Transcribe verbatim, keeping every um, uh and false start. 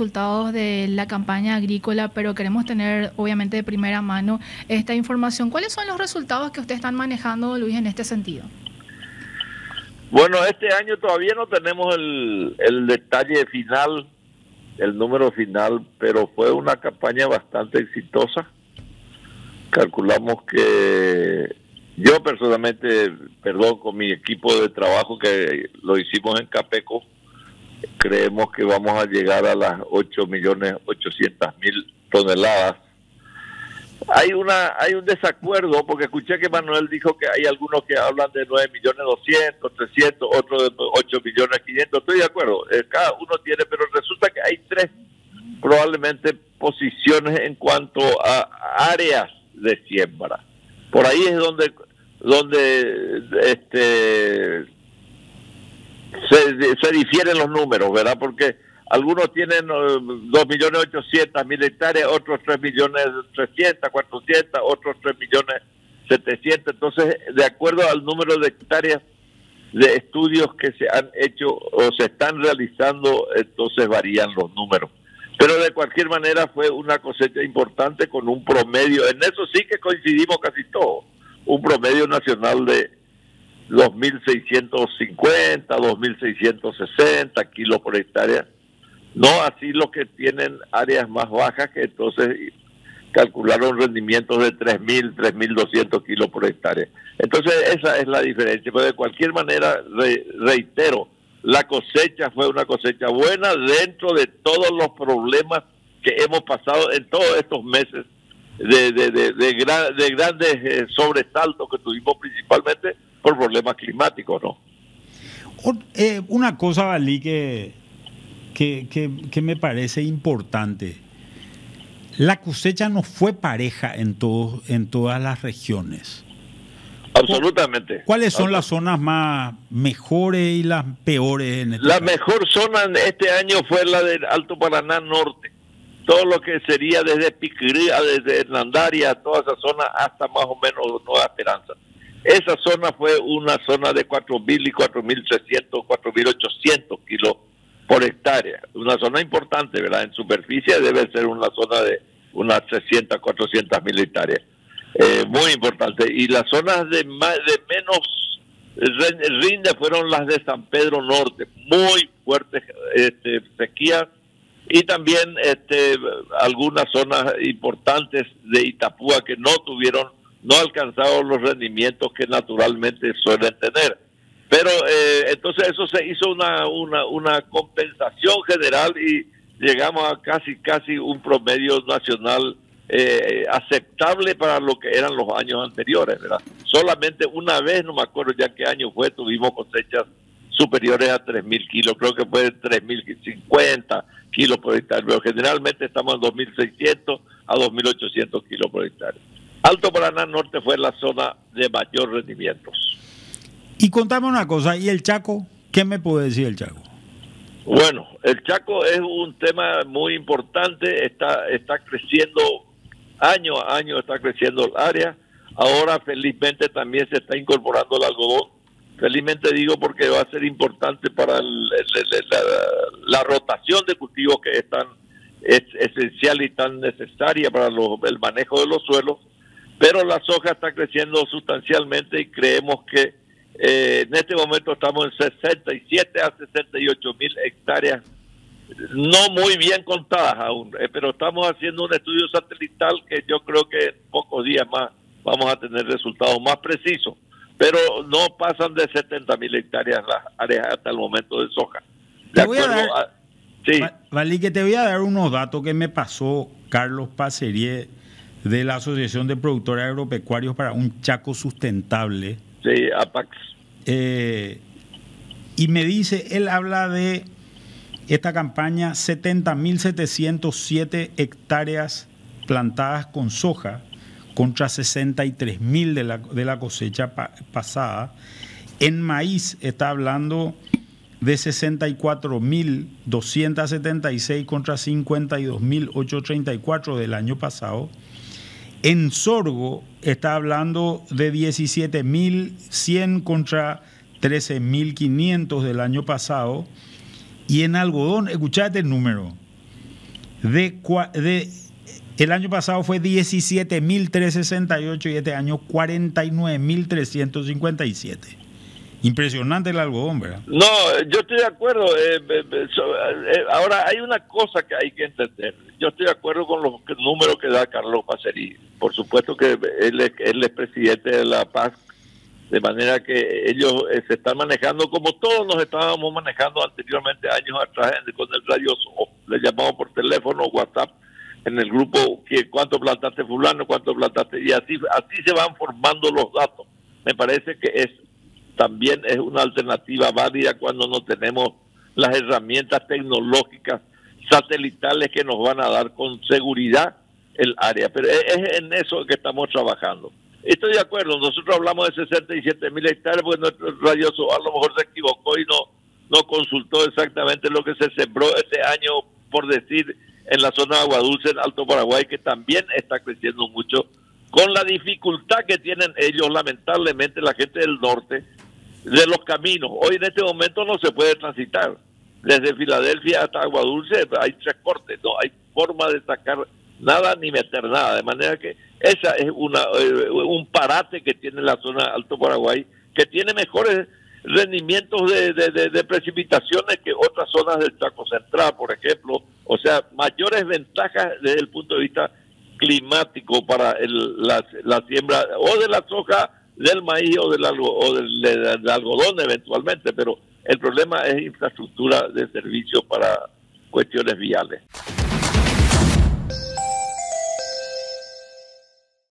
resultados de la campaña agrícola, pero queremos tener obviamente de primera mano esta información. ¿Cuáles son los resultados que ustedes están manejando, Luis, en este sentido? Bueno, este año todavía no tenemos el, el detalle final, el número final, pero fue una campaña bastante exitosa. Calculamos que yo personalmente, perdón, con mi equipo de trabajo que lo hicimos en Capeco, creemos que vamos a llegar a las ocho millones ochocientas mil toneladas. Hay una hay un desacuerdo, porque escuché que Manuel dijo que hay algunos que hablan de nueve millones doscientos, trescientos, otros de ocho millones quinientos. Estoy de acuerdo, cada uno tiene, pero resulta que hay tres probablemente posiciones en cuanto a áreas de siembra. Por ahí es donde donde este se, se difieren los números, ¿verdad? Porque algunos tienen dos millones ochocientas mil hectáreas, otros tres millones trescientas, cuatrocientas, otros tres millones setecientas. Entonces, de acuerdo al número de hectáreas de estudios que se han hecho o se están realizando, entonces varían los números. Pero de cualquier manera fue una cosecha importante con un promedio, en eso sí que coincidimos casi todos, un promedio nacional de dos mil seiscientos cincuenta, dos mil seiscientos sesenta kilos por hectárea. No así los que tienen áreas más bajas, que entonces calcularon rendimientos de tres mil, tres mil doscientos kilos por hectárea. Entonces esa es la diferencia, pero de cualquier manera re, reitero, la cosecha fue una cosecha buena dentro de todos los problemas que hemos pasado en todos estos meses de, de, de, de, gran, de grandes eh, sobresaltos que tuvimos principalmente por problemas climáticos, ¿no? Eh, una cosa, Valí, que, que, que, que me parece importante. La cosecha no fue pareja en, todo, en todas las regiones. Absolutamente. ¿Cuáles son las zonas más mejores y las peores? En este la caso? Mejor zona en este año fue la del Alto Paraná Norte. Todo lo que sería desde Piquiría, desde Hernandaria, toda esa zona hasta más o menos Nueva Esperanza. Esa zona fue una zona de cuatro mil y cuatro mil trescientos, cuatro mil ochocientos kilos por hectárea. Una zona importante, ¿verdad? En superficie debe ser una zona de unas trescientas, cuatrocientas mil hectáreas. Eh, muy importante. Y las zonas de, más, de menos rinde fueron las de San Pedro Norte. Muy fuertes este, sequías. Y también este, algunas zonas importantes de Itapúa que no tuvieron no alcanzaron los rendimientos que naturalmente suelen tener. Pero eh, entonces eso se hizo una, una, una compensación general y llegamos a casi casi un promedio nacional eh, aceptable para lo que eran los años anteriores, ¿verdad? Solamente una vez, no me acuerdo ya qué año fue, tuvimos cosechas superiores a tres mil kilos, creo que fue tres mil cincuenta kilos por hectárea, pero generalmente estamos en dos mil seiscientos a dos mil ochocientos kilos por hectárea. Alto Paraná Norte fue la zona de mayor rendimiento. Y contame una cosa, ¿y el Chaco? ¿Qué me puede decir el Chaco? Bueno, el Chaco es un tema muy importante, está, está creciendo año a año, está creciendo el área. Ahora felizmente también se está incorporando el algodón. Felizmente digo porque va a ser importante para el, el, el, la, la rotación de cultivos que es tan es, esencial y tan necesaria para los, el manejo de los suelos. Pero la soja está creciendo sustancialmente y creemos que eh, en este momento estamos en sesenta y siete a sesenta y ocho mil hectáreas, no muy bien contadas aún, eh, pero estamos haciendo un estudio satelital que yo creo que en pocos días más vamos a tener resultados más precisos, pero no pasan de setenta mil hectáreas las áreas hasta el momento de soja. De acuerdo a dar, a, sí. Valí, que te voy a dar unos datos que me pasó Carlos Pascery de la Asociación de Productores Agropecuarios para un Chaco Sustentable. Sí, A P A C S. Eh, y me dice, él habla de esta campaña, setenta mil setecientos siete hectáreas plantadas con soja contra sesenta y tres mil de la, de la cosecha pa pasada. En maíz está hablando de sesenta y cuatro mil doscientos setenta y seis contra cincuenta y dos mil ochocientos treinta y cuatro del año pasado. En sorgo está hablando de diecisiete mil cien contra trece mil quinientos del año pasado. Y en algodón, escuchate el número, de, de el año pasado fue diecisiete mil trescientos sesenta y ocho y este año cuarenta y nueve mil trescientos cincuenta y siete. Impresionante el algodón, ¿verdad? No, yo estoy de acuerdo. Eh, eh, ahora, hay una cosa que hay que entender. Yo estoy de acuerdo con los números que da Carlos Pascery. Por supuesto que él es, él es presidente de la P A C, de manera que ellos eh, se están manejando como todos nos estábamos manejando anteriormente, años atrás, con el radio, le llamamos por teléfono, WhatsApp, en el grupo, que cuánto plantaste fulano, cuánto plantaste, y así, así se van formando los datos. Me parece que es también es una alternativa válida cuando no tenemos las herramientas tecnológicas satelitales que nos van a dar con seguridad el área. Pero es en eso que estamos trabajando. Estoy de acuerdo, nosotros hablamos de sesenta y siete mil hectáreas porque nuestro radioso a lo mejor se equivocó y no, no consultó exactamente lo que se sembró ese año, por decir, en la zona de Agua Dulce, en Alto Paraguay, que también está creciendo mucho, con la dificultad que tienen ellos, lamentablemente, la gente del norte, de los caminos. Hoy en este momento no se puede transitar. Desde Filadelfia hasta Agua Dulce hay tres cortes, no hay forma de sacar nada ni meter nada. De manera que esa es una eh, un parate que tiene la zona Alto Paraguay, que tiene mejores rendimientos de, de, de, de precipitaciones que otras zonas del Chaco Central, por ejemplo. O sea, mayores ventajas desde el punto de vista climático para el, la, la siembra o de la soja, del maíz o del, o del, del, del algodón eventualmente, pero el problema es infraestructura de servicio para cuestiones viales.